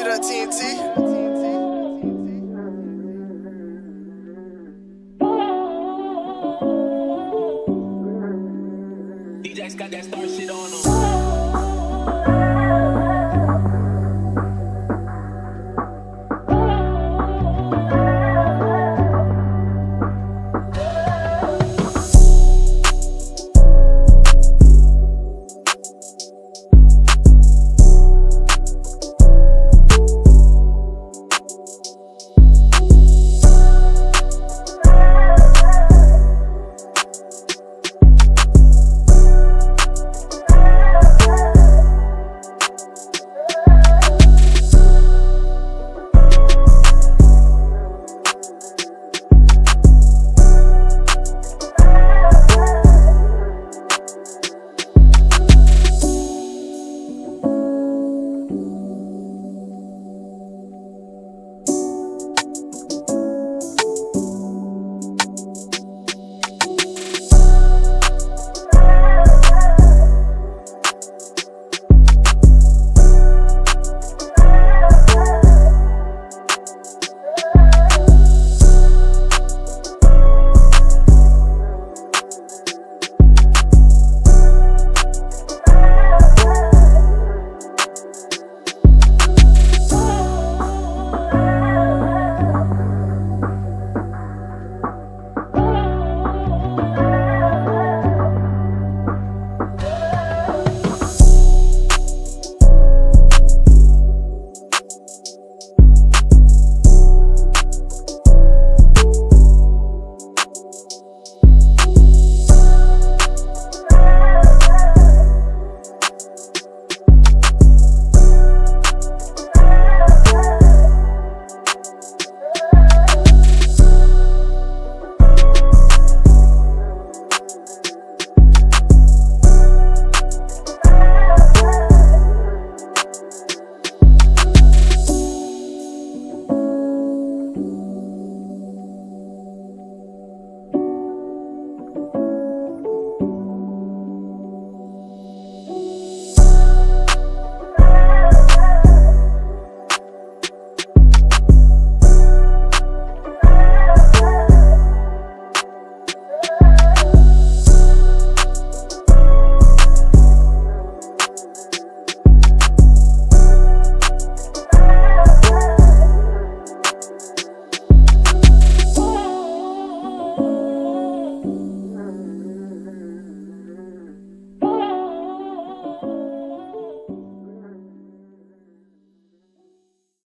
shit up, TNT.